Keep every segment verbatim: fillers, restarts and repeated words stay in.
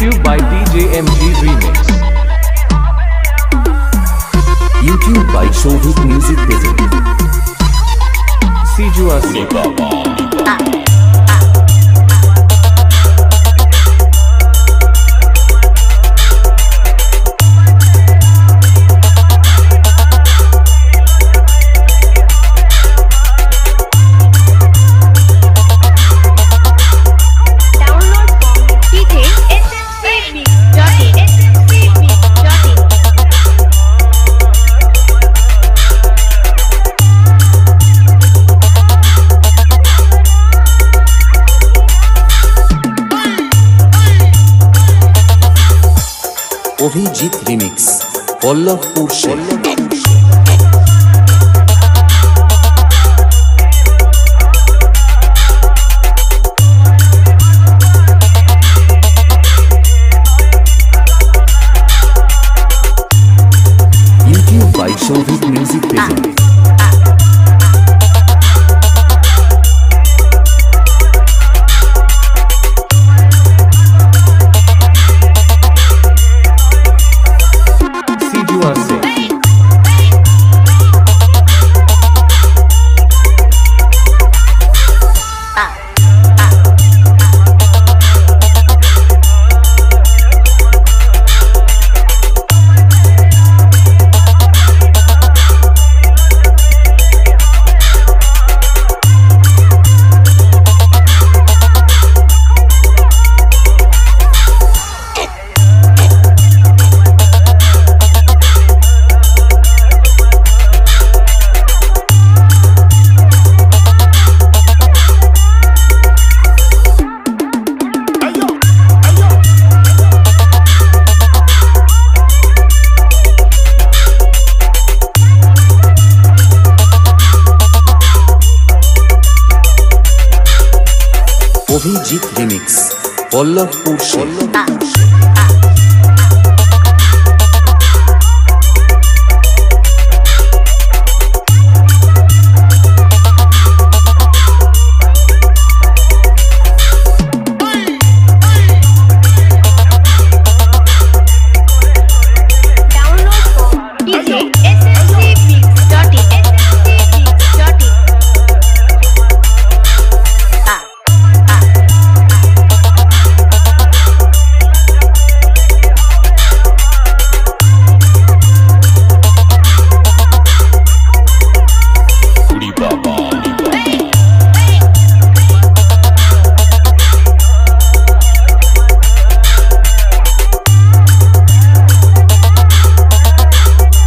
brought to you by D J M G Remix. YouTube by Shobik Music presents. Siju Asli. Abhijit Remix, Kollapur Shehar. YouTube by Shobik Music presents.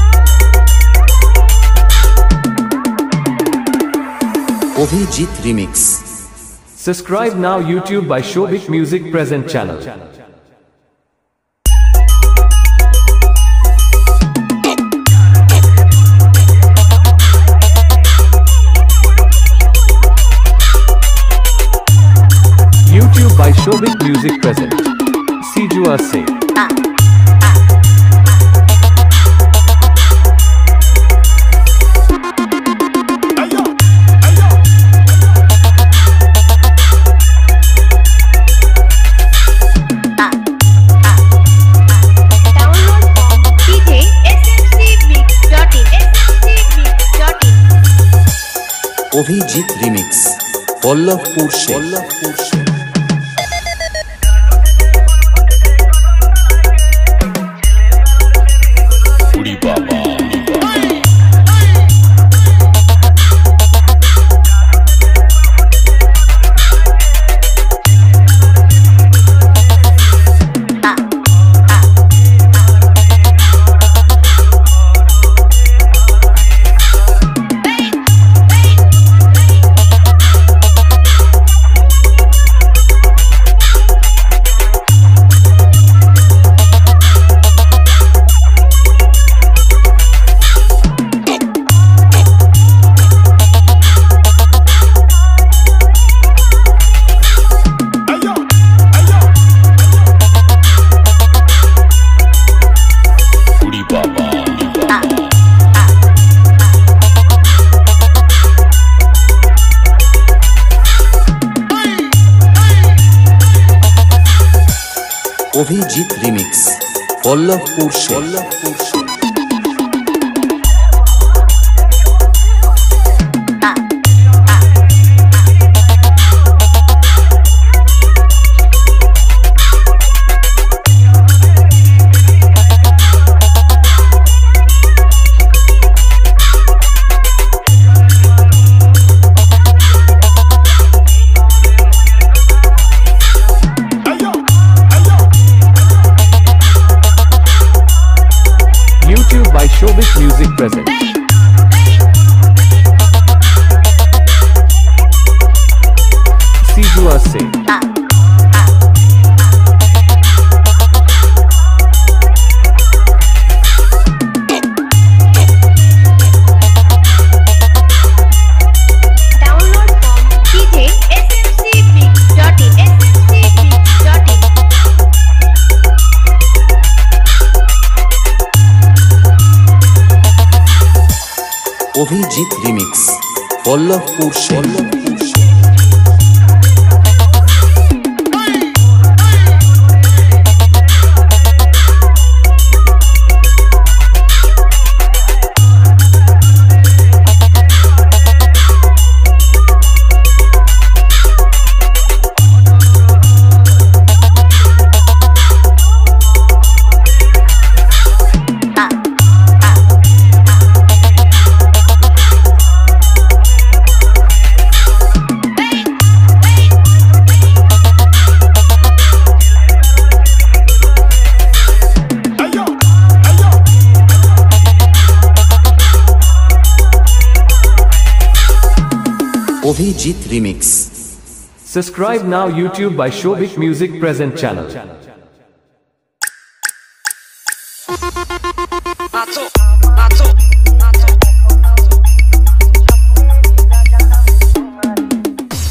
Abhijit Remix, Kollapur Shehar. Abhijit Remix. Subscribe now YouTube by Shobik Music present channel. YouTube by Shobik Music present. Siju Asli. Abhijit Remix, Kollapur Shehar. Abhijit Remix Pallabpur Pallabpur by Shobik Music present. Sijua Singh Abhijit Remix Pallabpur Pallabpur Abhijit Remix. Subscribe now YouTube by Shobik Music present channel.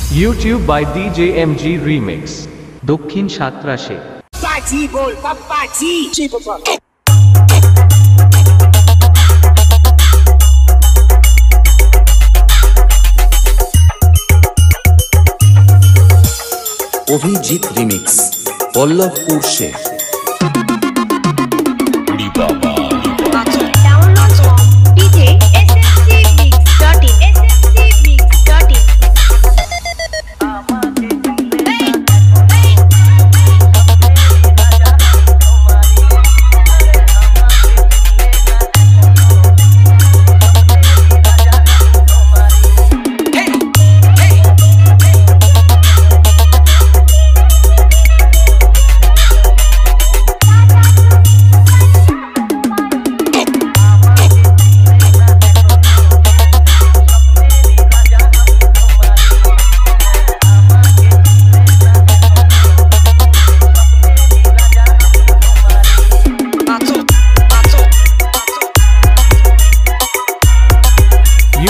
YouTube by D J M G Remix. Dokhin Shatrashe. Pachi bol papachi. Chi Abhijit Remix Pallabpur Sheh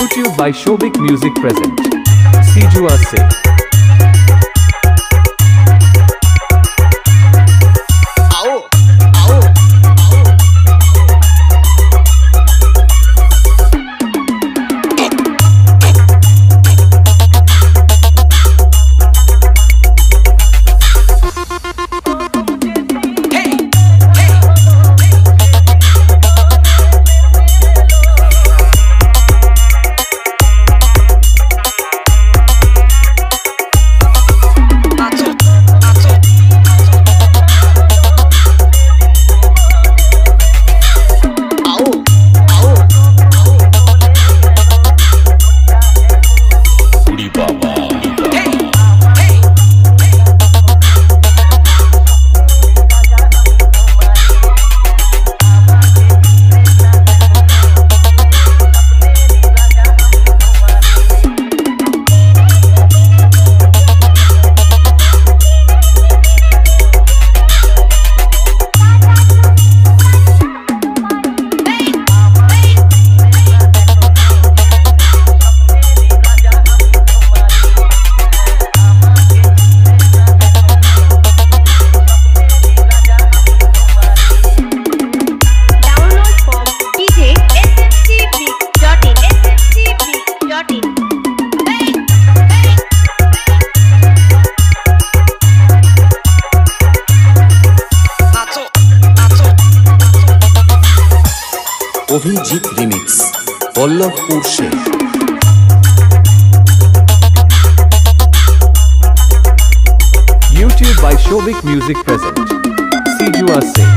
YouTube by Shobik Music present. Sijua Singh Abhijit remix Ballabhpur Sheikh. YouTube by Shobik music present Sijua Singh.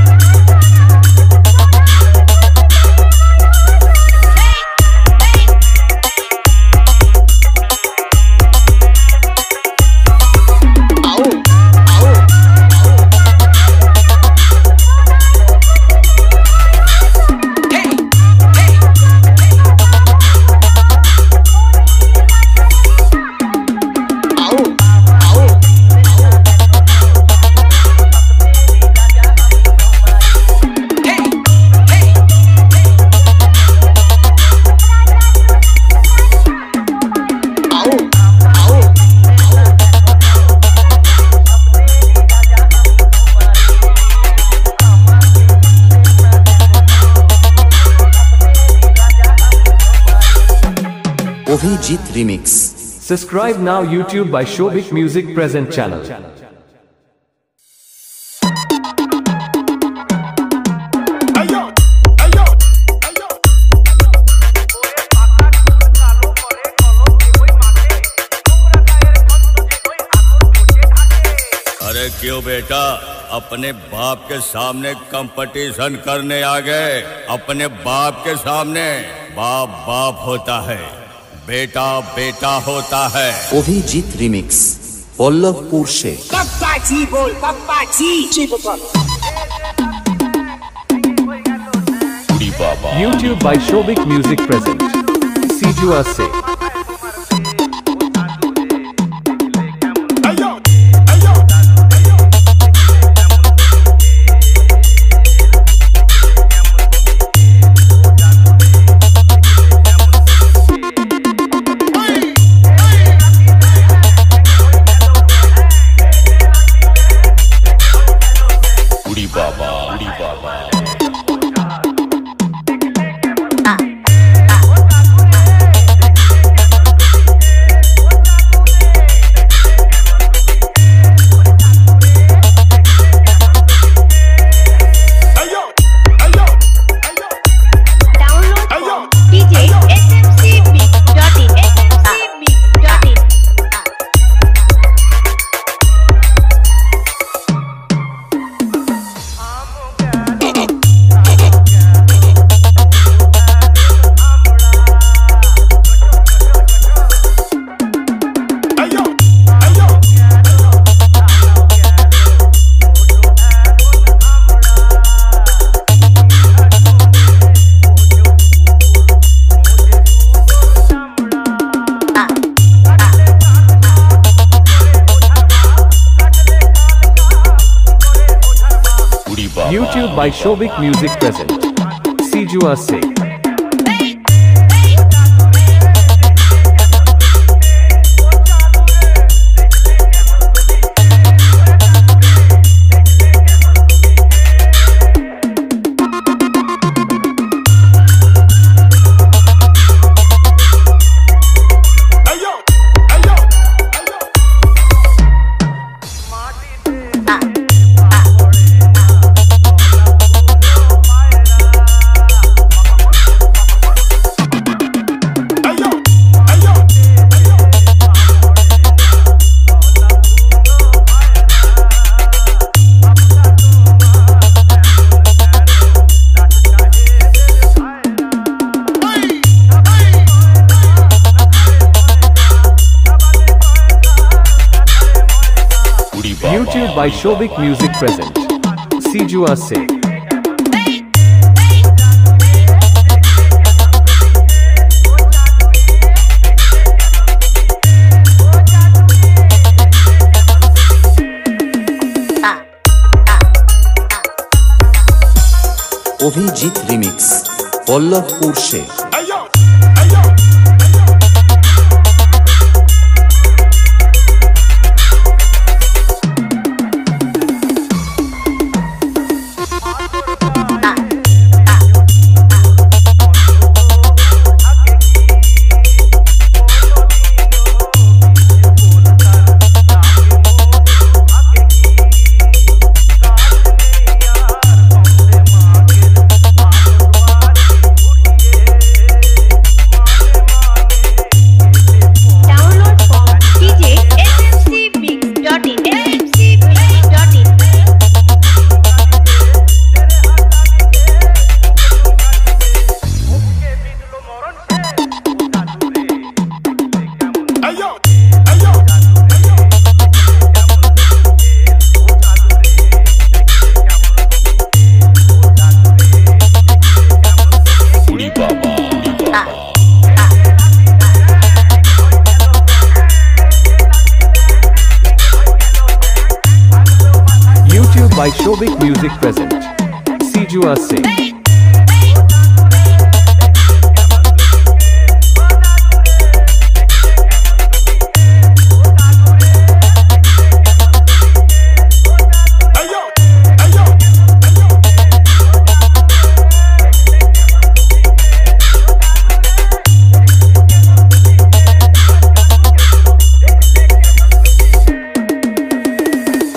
Abhijit Remix. Subscribe now YouTube by Shobik Music Present Channel. अरे क्यों बेटा अपने बाप के सामने competition करने आ गए? अपने बाप के सामने बाप बाप होता है, बेटा बेटा होता है। अभिजीत रिमिक्स बल्लभपुर से। पप्पा जी बोल, पप्पा जी। YouTube by Shobik Music Present Sijua से। YouTube by Shobik Music Present Sijua Singh। YouTube by Shobik Music Present Sijua Singh। Abhijit remix Ballabhpur Sheikh. by Shobik Music present. Sijua Singh.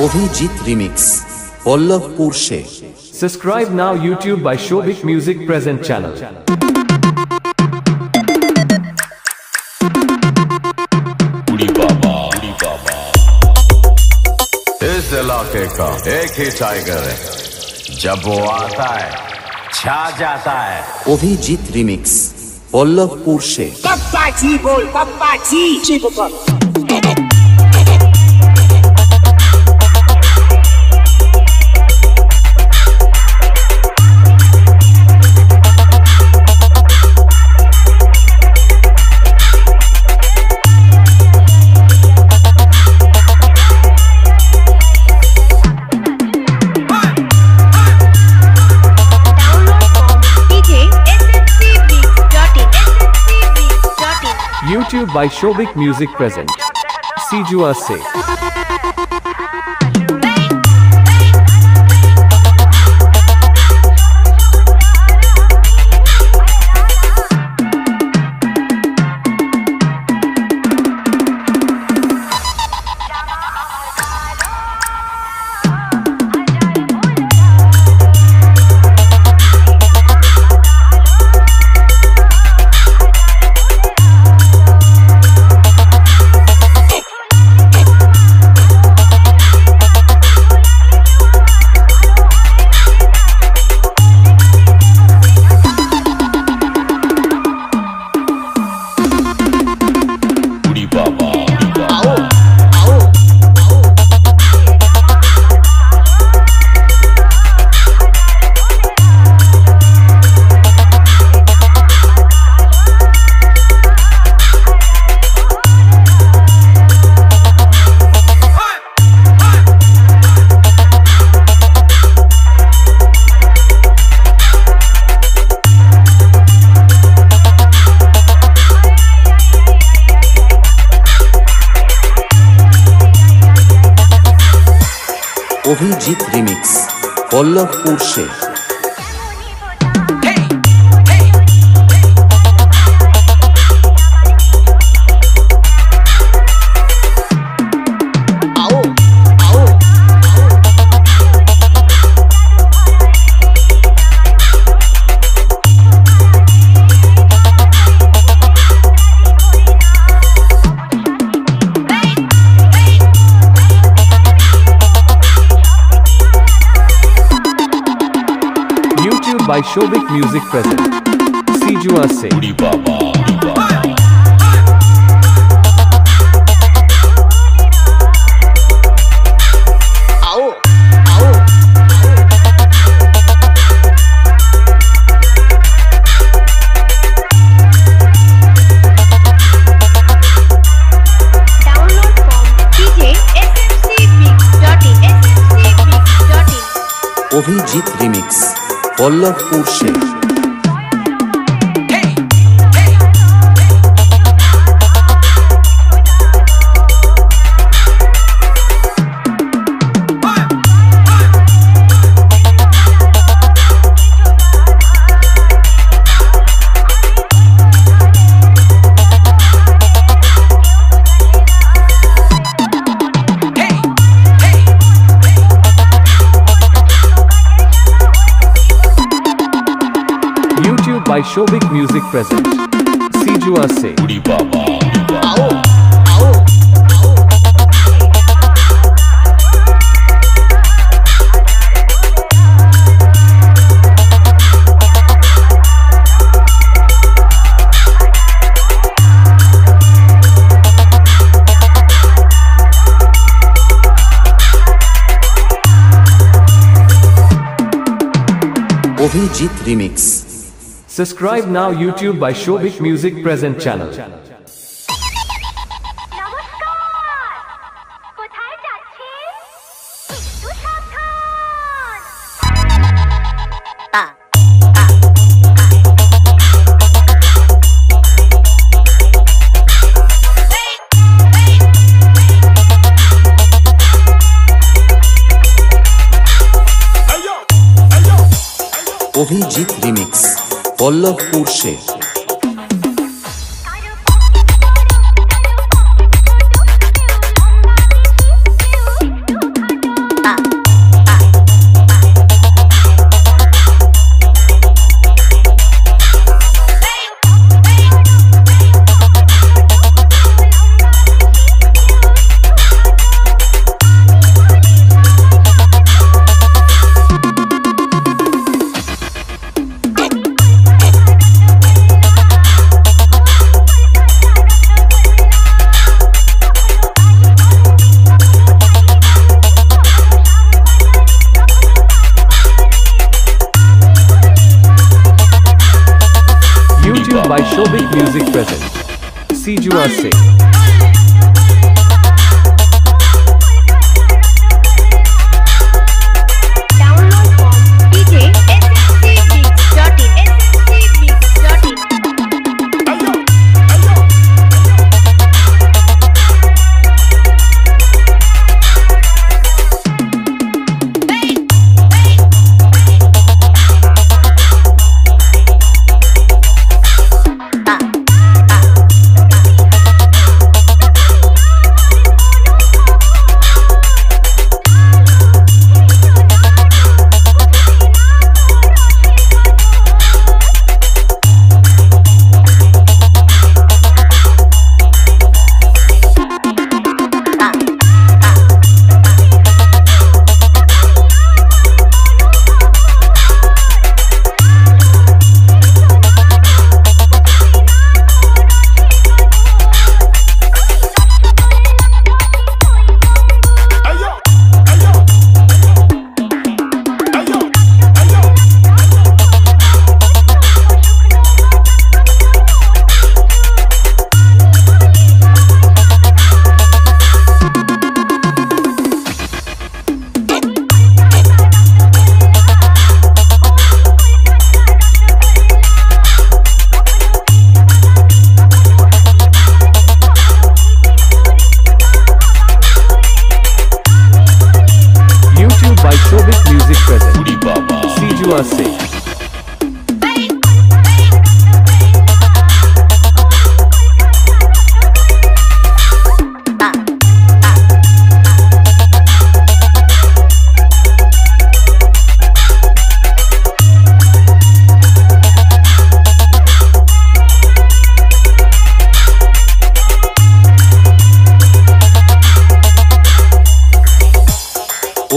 Abhijit Remix, Pallavpur se. Subscribe now YouTube by Shobik Music present channel. इस इलाके का एक ही tiger है, जब वो आता है, छा जाता है. Abhijit Remix, Pallavpur se. Papa ji bol, Papa ji. जी पापा. YouTube by Shobik Music present. Sijua Singh. Abhijit Remix, Pallavpur se. By Shobik Music present. Sijua Singh. Abhijit Remix, Pallavpur se. By Shobik Music present. Sijua Singh. Abhijit Remix. Subscribe now YouTube by Shobik Music present channel. Abhijit remix Pallavpur से by Shobik Music present. Siju Ase. Say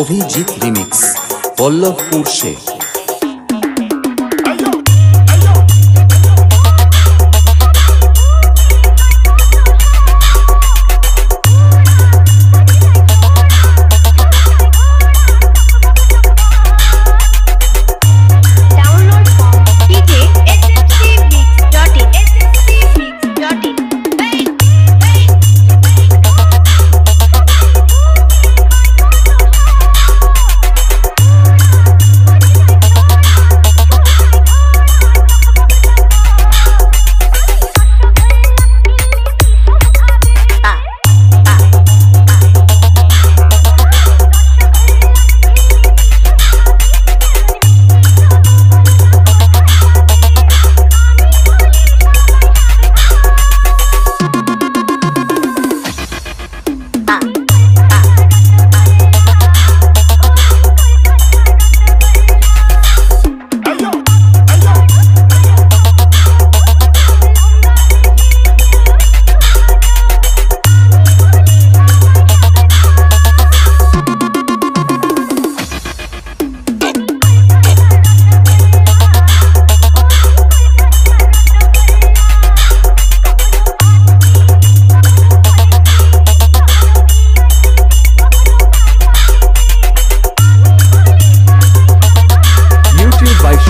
Abhijit Remix Pallapur Sheh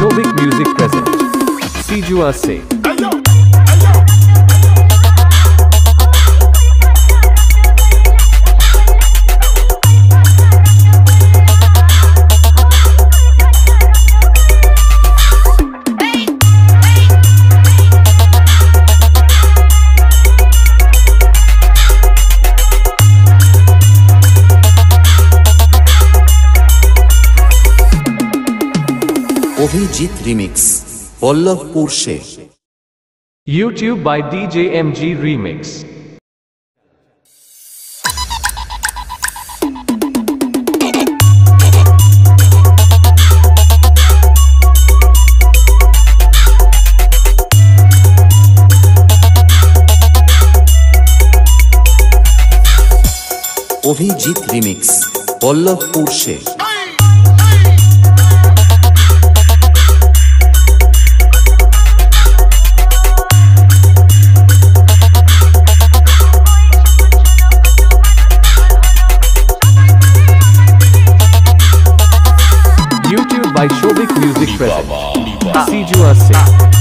Shobik Music present. Siju Ase. Abhijit Remix, Vallabhpur se. YouTube by D J M G Remix. Abhijit Remix, Vallabhpur se. YouTube by Shobik Music present. Siju Asik.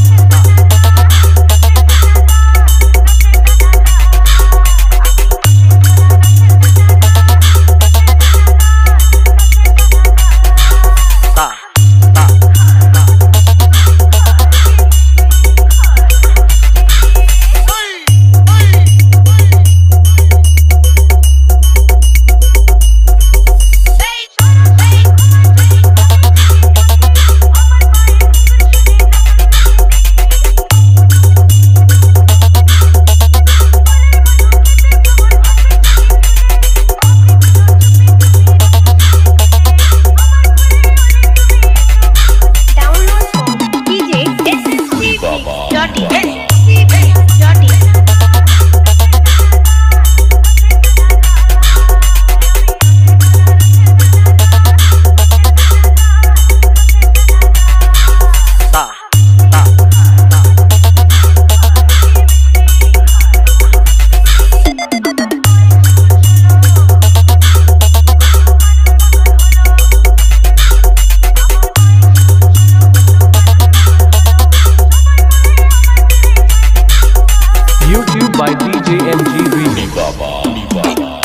By D J M G Remix. Baba, Baba.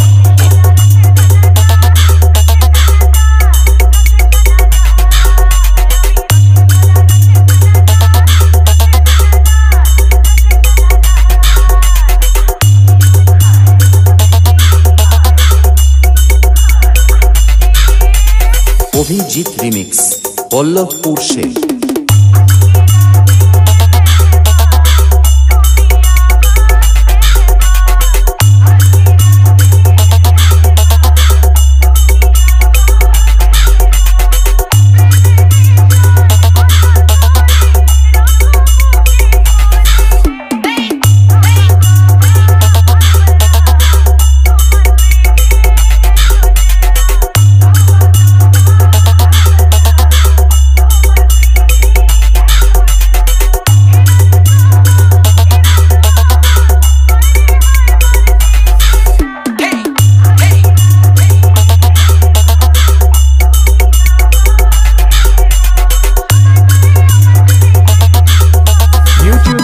Abhijit Remix, Vallabhpur se.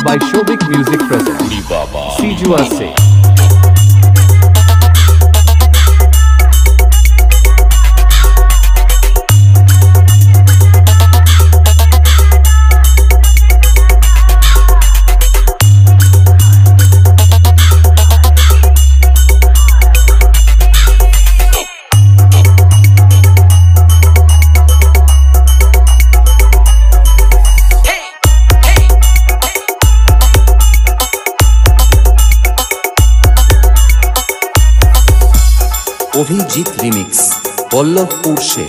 By Shobik Music present. Siju Asik. Abhijit Remix, Vallabhpur se.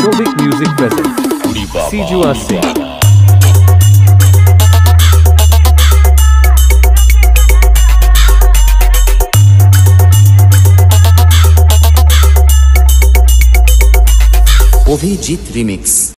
Shobik Music present. Siju Asik. Abhijit Remix.